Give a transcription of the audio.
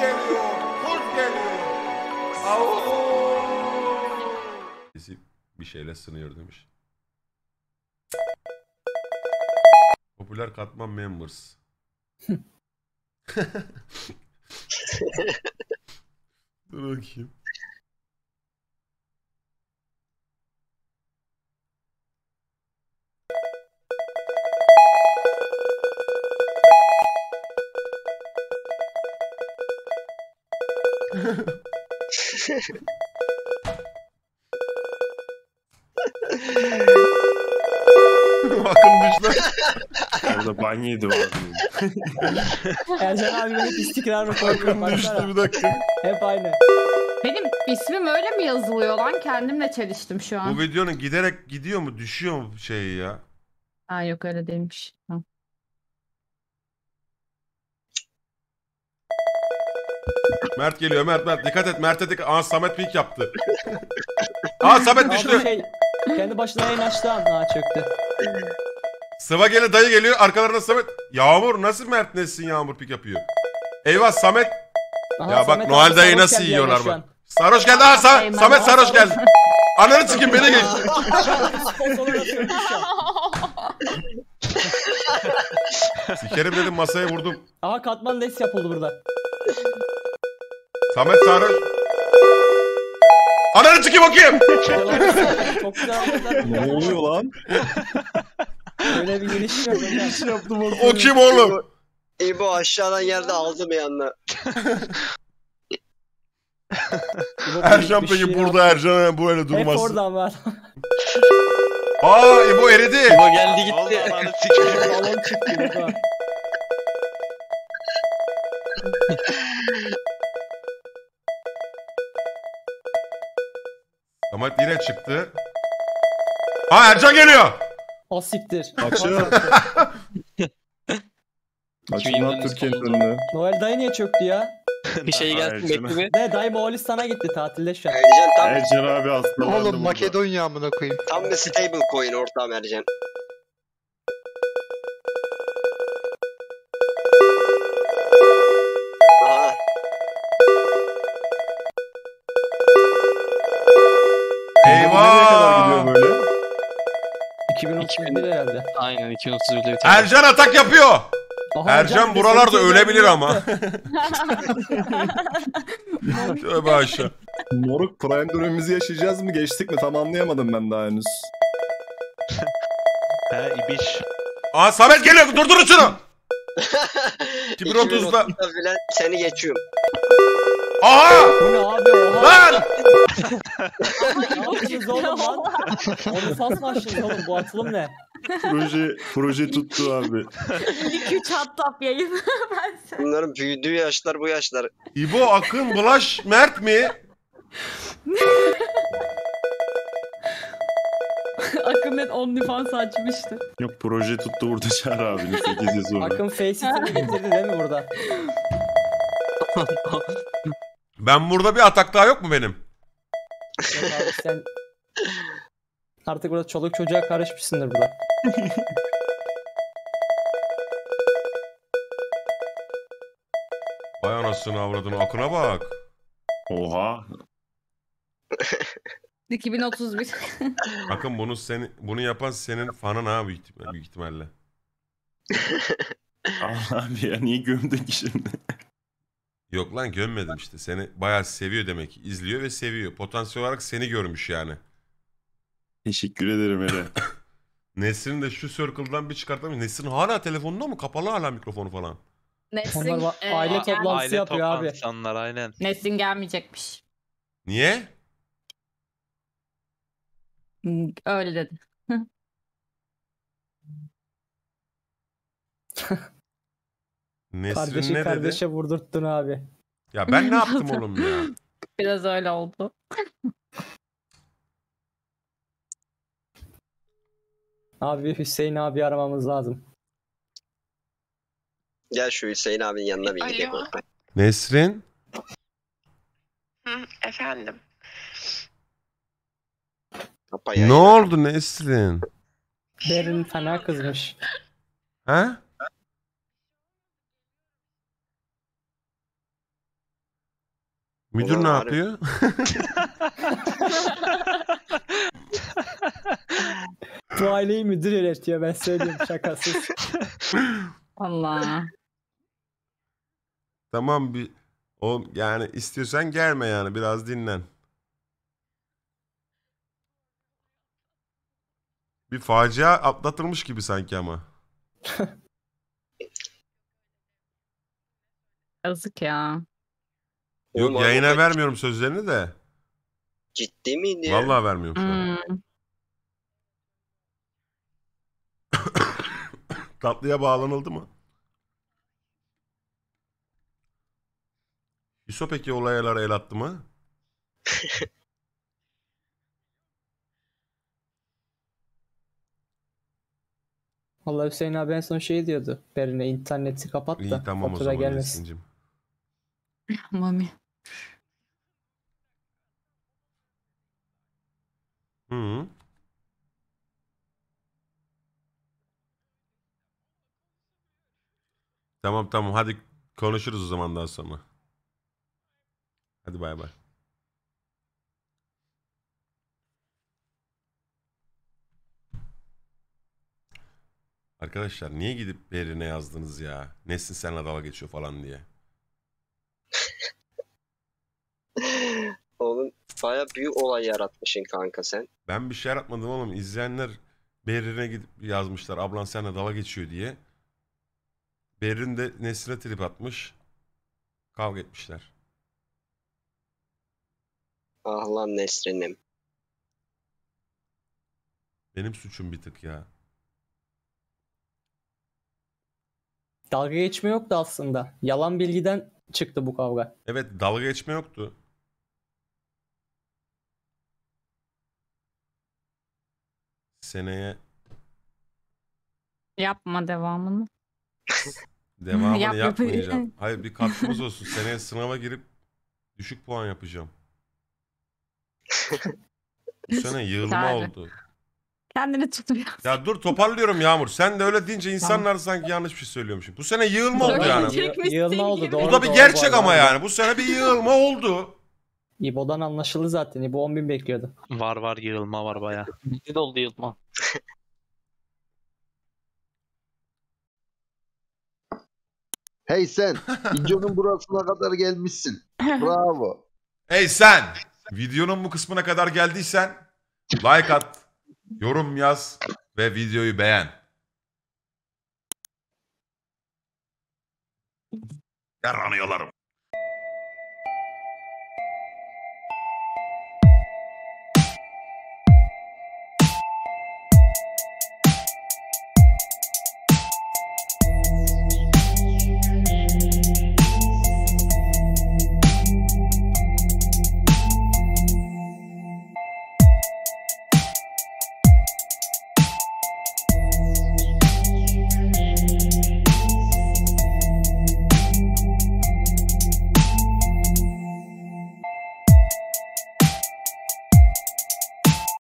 geliyor, kurt geliyor. Bizi bir şeyle sınıyor demiş. Popüler katman members. Dur bakayım. Bakın düşler. Orada banyaydı o abi. Ercan abi hep istikrar rekoru kapattı. Bir dakika. Hep aynı. Benim ismim öyle mi yazılıyor lan? Kendimle çeliştim şu an. Bu videonun giderek gidiyor mu? Düşüyor mu şey ya? Ha yok öyle değilmiş. Tamam. Mert geliyor. Mert dikkat et. Mert'e dikkat. Aa Samet pik yaptı. Aa Samet düştü. Şey, kendi başına en açtı anla çöktü. Sıva gele dayı geliyor. Arkalarına Samet. Yağmur nasıl Mert nesin Yağmur pik yapıyor. Eyvah Samet. Aha, ya bak Samet Noel dayı nasıl yiyorlar bak. Sarhoş geldi. Aa Samet sarhoş geldi. Ananı çıkayım beni geç. Sikerim dedim masaya vurdum. Aha katman les yapıldı burada. Samet sarhoş. Ananı çıkayım okuyayım. Çok güzel. Ne oluyor lan? Öyle bir giriş yok. Giriş yaptım orada. O kim oğlum? İbo aşağıdan yerde aldım yanına. Ercan peki burada Ercan böyle durmaz. Hep oradan var. Aa İbo eridi. İbo geldi gitti. Ananı çıkayım. Balon çıktı. Samet yine çıktı. Aa Ercan geliyor. O siktir. Açın. Açın Türkiye'nin önünde. Noel dayı niye çöktü ya? Bir şey gelsin bekliyor. Ne dayı Moğolistan'a gitti tatilde şu an. Ercan abi aslında. Oğlum Makedonya amına koyayım. Tam bir stable coin ortam Ercan. Herhalde. Aynen 231'de bitiyor. Ercan atak yapıyor. Aha, Ercan buralarda ölebilir ama. Tövbe aşağı. Moruk prime dönemimizi yaşayacağız mı? Geçtik mi? Tam anlayamadım ben daha henüz. He ibiş. Aa Samet geliyor. Durdurun şunu. 2030'da. Seni geçiyorum. Aha! Bu ne abi oha? Lan! Ne oğlum lan? Onu satmaştınız oğlum bu atılım ne? Proje tuttu abi. 2-3 hattap yayın. Bunların büyüdüğü yaşlar bu yaşlar. İbo, Akın, Bulaş, Mert mi? Akın net OnlyFans açmıştı. Yok proje tuttu burada Çağrı abinin 8 yıl sonra. Akın Faceit'i getirdi değil mi burada? Ben burada bir atak daha yok mu benim? Yok abi sen artık burada çoluk çocuğa karışmışsındır burada. Vay anasını avradını Akın'a bak. Oha. 2031. Akın bunu yapan senin fanın abi büyük ihtimalle. Abi ya niye gömdün ki şimdi? Yok lan gömmedim işte. Seni bayağı seviyor demek ki. İzliyor ve seviyor. Potansiyel olarak seni görmüş yani. Teşekkür ederim hele. Nesrin de şu circle'dan bir çıkartamayız. Nesrin hala telefonunda mı? Kapalı hala mikrofonu falan. Nesrin aile toplantısı yapıyor abi. Onlar, aynen. Nesrin gelmeyecekmiş. Niye? Öyle dedi. Nesrin ne kardeşe dedi? Vurdurttun abi. Ya ben ne yaptım oğlum ya? Biraz öyle oldu. Abi Hüseyin abi aramamız lazım. Gel şu Hüseyin abinin yanına bir gidelim. Nesrin? Hı, efendim. Ne oldu Nesrin? Berrin fena kızmış. Ha? Müdür ne yapıyor? Bu aileyi müdür yönetiyor, ben söyleyeyim, şakasız. Allah. Tamam bir o yani istiyorsan gelme yani, biraz dinlen. Bir facia atlatılmış gibi sanki ama. Yazık ya. Yok oğlum, yayına vermiyorum sözlerini de. Ciddi miydi? Vallahi vermiyorum. Tatlıya bağlanıldı mı? Yusuf peki olaylara el attı mı? Vallahi Hüseyin abi en son şey diyordu. Berrin'e interneti kapat da. İyi tamam o zaman Nesrincim. Mami. Hı. Tamam tamam hadi konuşuruz o zaman daha sonra. Hadi bay bay. Arkadaşlar niye gidip Berrin'e yazdınız ya? Nesrin seninle dalga geçiyor falan diye. Oğlum baya büyük olay yaratmışsın kanka sen. Ben bir şey yaratmadım oğlum. İzleyenler Berrin'e gidip yazmışlar. Ablan seninle dalga geçiyor diye. Berrin de Nesrin'e trip atmış. Kavga etmişler. Ah lan Nesrin'im. Benim suçum bir tık ya. Dalga geçme yoktu aslında. Yalan bilgiden çıktı bu kavga. Evet dalga geçme yoktu. Seneye... Yapma devamını. Devamını yapmayacağım. Hayır bir katkımız olsun. Seneye sınava girip düşük puan yapacağım. Bu sene yığılma oldu. Kendini tutuyor. Ya dur toparlıyorum Yağmur. Sen de öyle deyince insanlar sanki yanlış bir şey söylüyormuşum. Bu sene yığılma oldu yani. Yığılma oldu. Doğru, bu da bir gerçek ama yani. Bu sene bir yığılma oldu. İbo'dan anlaşıldı zaten. İbo 10.000 bekliyordu. Var yığılma var baya. Ne de oldu yığılma. Hey sen. İnco'nun burasına kadar gelmişsin. Bravo. Hey sen. Videonun bu kısmına kadar geldiysen like at. Yorum yaz ve videoyu beğen. Yaranıyorlarım.